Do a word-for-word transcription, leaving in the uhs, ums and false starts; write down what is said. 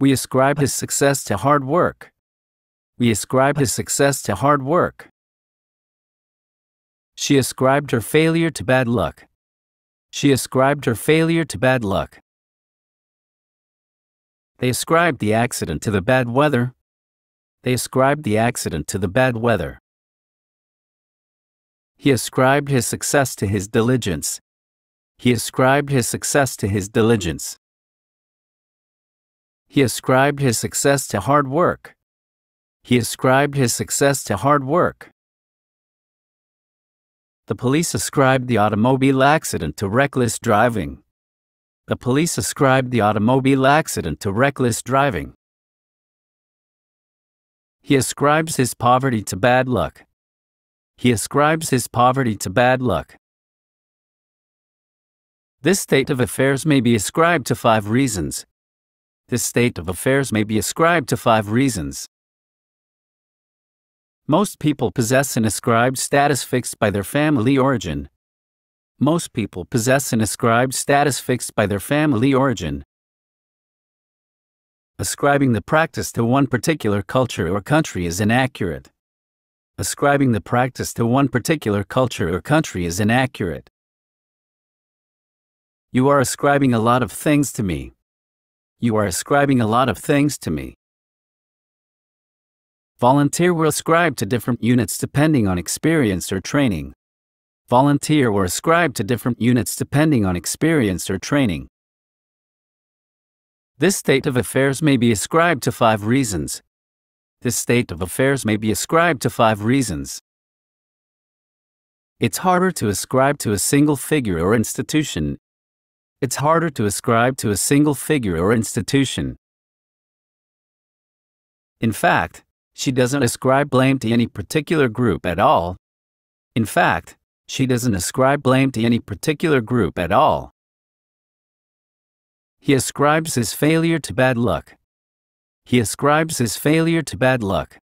We ascribe his success to hard work. We ascribe his success to hard work. She ascribed her failure to bad luck. She ascribed her failure to bad luck. They ascribed the accident to the bad weather. They ascribed the accident to the bad weather. He ascribed his success to his diligence. He ascribed his success to his diligence. He ascribed his success to hard work. He ascribed his success to hard work. The police ascribed the automobile accident to reckless driving. The police ascribed the automobile accident to reckless driving. He ascribes his poverty to bad luck. He ascribes his poverty to bad luck. This state of affairs may be ascribed to five reasons. This state of affairs may be ascribed to five reasons. Most people possess an ascribed status fixed by their family origin. Most people possess an ascribed status fixed by their family origin. Ascribing the practice to one particular culture or country is inaccurate. Ascribing the practice to one particular culture or country is inaccurate. You are ascribing a lot of things to me. You are ascribing a lot of things to me. Volunteer were ascribed to different units depending on experience or training. Volunteer were ascribed to different units depending on experience or training. This state of affairs may be ascribed to five reasons. This state of affairs may be ascribed to five reasons. It's harder to ascribe to a single figure or institution. It's harder to ascribe to a single figure or institution. In fact, she doesn't ascribe blame to any particular group at all. In fact, she doesn't ascribe blame to any particular group at all. He ascribes his failure to bad luck. He ascribes his failure to bad luck.